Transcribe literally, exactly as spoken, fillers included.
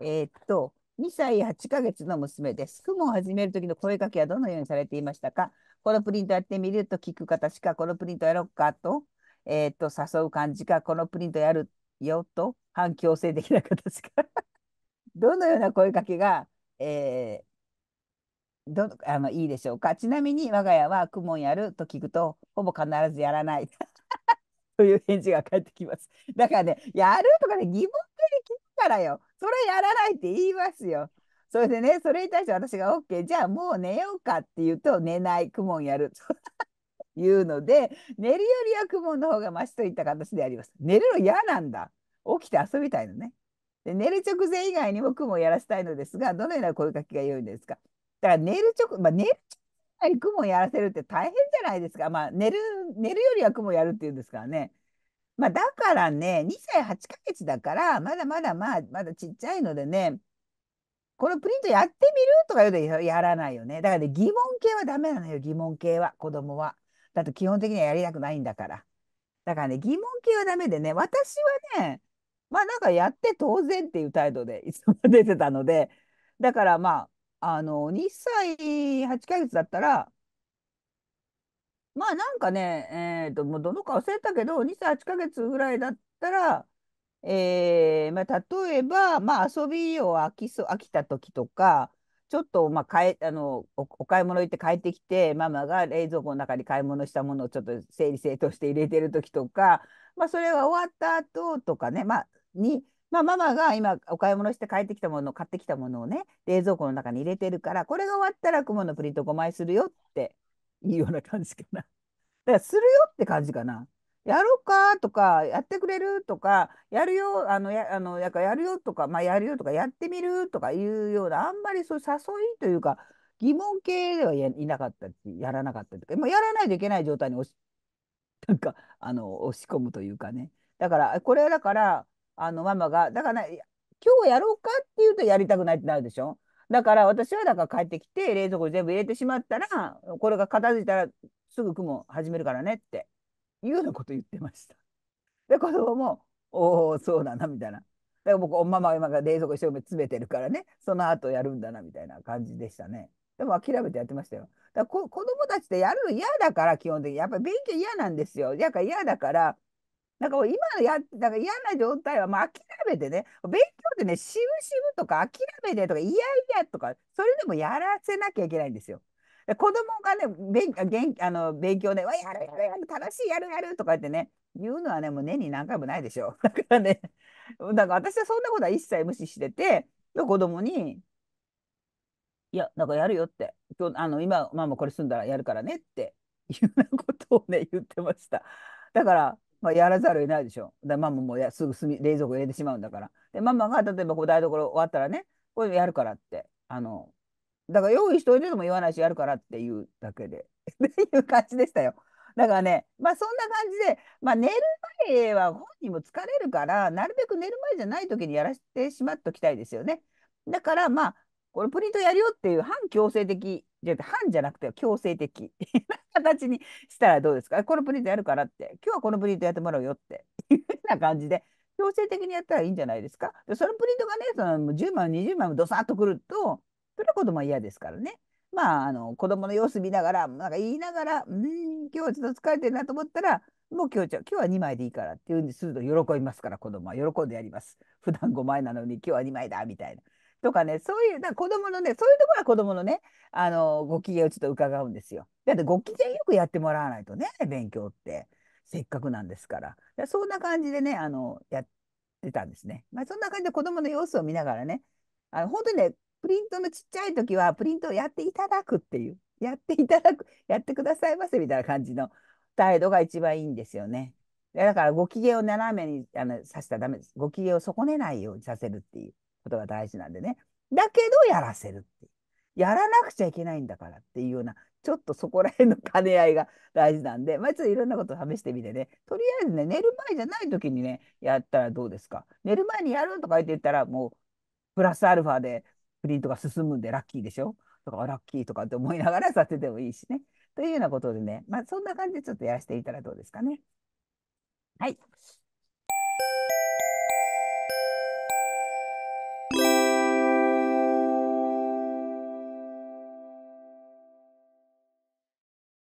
えーっと、にさいはちかげつの娘です。公務を始めるときの声かけはどのようにされていましたか？このプリントやってみると聞く形か、このプリントやろうかと、えーっと、誘う感じか、このプリントやるよと、反強制的な形か。どのような声かけが、えーどのあのいいでしょうか？ちなみに我が家は公務をやると聞くと、ほぼ必ずやらない という返事が返ってきます。だからね、やるとかね、疑問形で聞くからよ。それやらないって言いますよ。それでね、それに対して私が OK、じゃあもう寝ようかって言うと、寝ない、公務をやるというので、寝るよりは公務の方がマシといった形であります。寝るの嫌なんだ。起きて遊びたいのね。で、寝る直前以外にも公務をやらせたいのですが、どのような声かけが良いんですか？だから寝る直、まあ、寝る直前に公務をやらせるって大変じゃないですか。まあ、寝る、寝るよりは公務をやるっていうんですからね。まあ、だからね、にさいはちかげつだから、まだまだ、まあ、まだちっちゃいのでね、このプリントやってみるとか言うとやらないよね。だからね、疑問系はダメなのよ、疑問系は、子供は。だって基本的にはやりたくないんだから。だからね、疑問系はダメでね、私はね、まあなんかやって当然っていう態度でいつも出てたので、だからまあ、あの、にさいはちかげつだったら、まあなんかね、えーと、もうどのか忘れたけど、にさいはちかげつぐらいだったら、えーまあ、例えば、まあ、遊びを飽きそう、飽きた時とか、ちょっと、まあ、買えあのお、お買い物行って帰ってきて、ママが冷蔵庫の中に買い物したものをちょっと整理整頓して入れてる時とか、まあ、それが終わった後とかね、まあ、に、まあ、ママが今お買い物して帰ってきたものを買ってきたものをね、冷蔵庫の中に入れてるから、これが終わったら、クモのプリントごまいするよっていうような感じかな。だからするよって感じかな。やろうかとか、やってくれるとか、やるよ、あの、や、あの、ややるよとか、まあ、やるよとか、やってみるとかいうような、あんまりそういう誘いというか、疑問系ではやいなかったり、やらなかったりとか、まあ、やらないといけない状態に押し、なんか、あの、押し込むというかね。だから、これだから、あの、ママが、だから、いや今日やろうかっていうと、やりたくないってなるでしょ。だから、私は、だから帰ってきて、冷蔵庫に全部入れてしまったら、これが片付いたら、すぐ公務を始めるからねって。いうようなこと言ってました。で、子供も、おお、そうだな、みたいな。で、僕、おママは今が冷蔵庫一生懸命詰めてるからね、その後やるんだな、みたいな感じでしたね。でも諦めてやってましたよ。だからこ子供たちってやるの嫌だから、基本的に。やっぱり勉強嫌なんですよ。だから嫌だから、なんかもう今のや、だから嫌な状態は、まあ、諦めてね、勉強ってね、しぶしぶとか、諦めてとか、いやいやとか、それでもやらせなきゃいけないんですよ。で子供がね、勉勉あの勉強で、わ、やるやるやる、楽しい、やるやるとか言ってね、言うのはね、もう年に何回もないでしょ。だからね、なんか私はそんなことは一切無視してて、で子供に、いや、なんかやるよって、今日あの今、ママこれ済んだらやるからねっていうようなことをね、言ってました。だから、まあ、やらざるを得ないでしょ。でママもやすぐすみ冷蔵庫入れてしまうんだから。で、ママが例えばこう台所終わったらね、これやるからって。あのだから用意しといてとも言わないし、やるからっていうだけで っていう感じでしたよ。だからね、まあそんな感じで、まあ、寝る前は本人も疲れるから、なるべく寝る前じゃない時にやらせてしまっときたいですよね。だからまあ、これプリントやるよっていう反強制的、じゃ反じゃなくて強制的 な形にしたらどうですか？このプリントやるからって、今日はこのプリントやってもらうよっていうような感じで、強制的にやったらいいんじゃないですか。で、そのプリントがね、そのじゅうまいもにじゅうまいもドサッとくると、それは子供は嫌ですからね。まあ、あの子供の様子見ながら、なんか言いながら、うーん、今日はちょっと疲れてるなと思ったら、もう今日、今日はにまいでいいからっていうふうにすると喜びますから、子供は喜んでやります。普段ごまいなのに今日はにまいだみたいな。とかね、そういう、だから子供のね、そういうところは子供のね、あのご機嫌をちょっと伺うんですよ。だってご機嫌よくやってもらわないとね、勉強って、せっかくなんですから。だからそんな感じでね、あのやってたんですね。まあ、そんな感じで子供の様子を見ながらね、あの本当にね、プリントのちっちゃい時はプリントをやっていただくっていう、やっていただく、やってくださいませみたいな感じの態度が一番いいんですよね。だからご機嫌を斜めにあのさせたらダメです。ご機嫌を損ねないようにさせるっていうことが大事なんでね。だけどやらせるっていう。やらなくちゃいけないんだからっていうような、ちょっとそこら辺の兼ね合いが大事なんで、まあ、ちょっといろんなことを試してみてね、とりあえずね、寝る前じゃない時にね、やったらどうですか。寝る前にやるとか言ってたら、もうプラスアルファで、プリントが進むんでラッキーでしょとか、ラッキーとかって思いながらさせてもいいしね。というようなことでね、まあ、そんな感じでちょっとやらせていたらどうですかね。はい。